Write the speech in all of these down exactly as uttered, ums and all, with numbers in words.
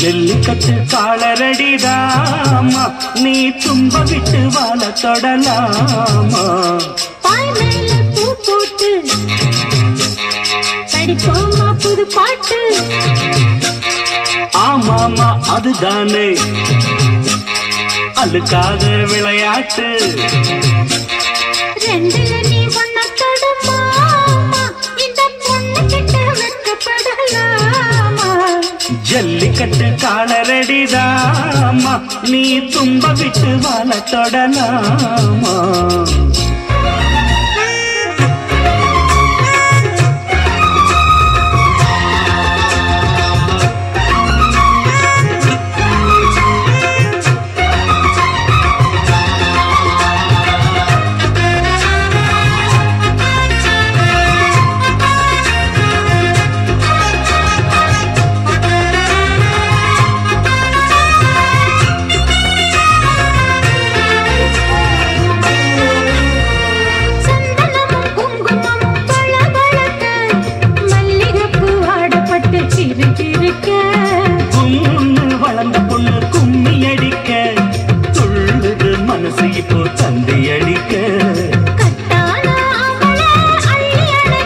ஜல்லிக்கட்டு காலரடி ராமா நீ தும்ப விட்டு வாழ தொடலாமா பாய் மேல பூ போட்டு படிப்போமா புது பாட்டு ஆமாமா அதுதானே அழுக்காத விளையாட்டு ஜல்லிக்கட்டு காலரடிதாமா நீ தும்ப விட்டு வாழ தொடலாமா ஜல்லிக்கட்டு காலரடி ராமா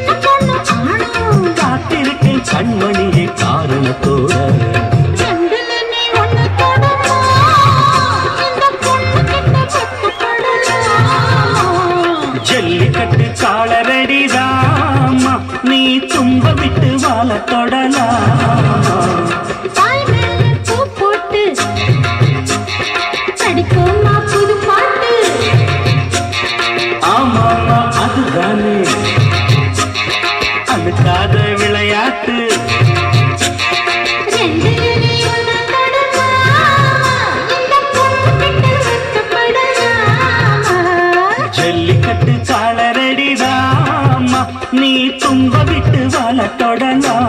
நீ தும்ப விட்டு வாழ தொடலாமா பாய் மேல பூ போட்டு படிப்போமா புது பாட்டு ஆமாமா அதுதானே அழுக்காத விளையாட்டு நீ தும்ப விட்டு வாழ தொடலாமா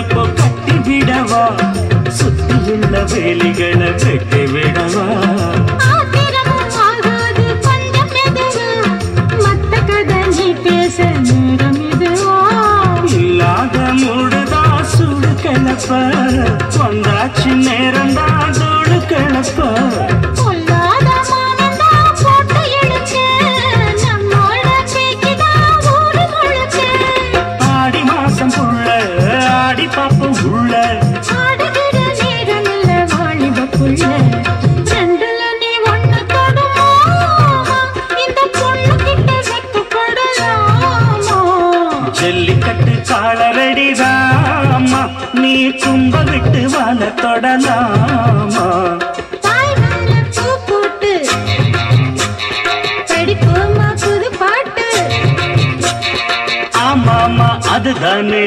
இப்போ கட்டி விடவா சுத்தியுள்ள வேலிகளை வெட்டி விடவா இல்லாத மூடுதா சுடு கிளப்ப வந்தாச்சு நேரந்தா தோடு கிளப்ப ஜல்லிக்கட்டு காலரடி ராமா நீ தும்ப விட்டு வாழ தொடலாமா பாய் மேல பூ போட்டு படிப்போமா புது பாட்டு ஆமாமா அதுதானே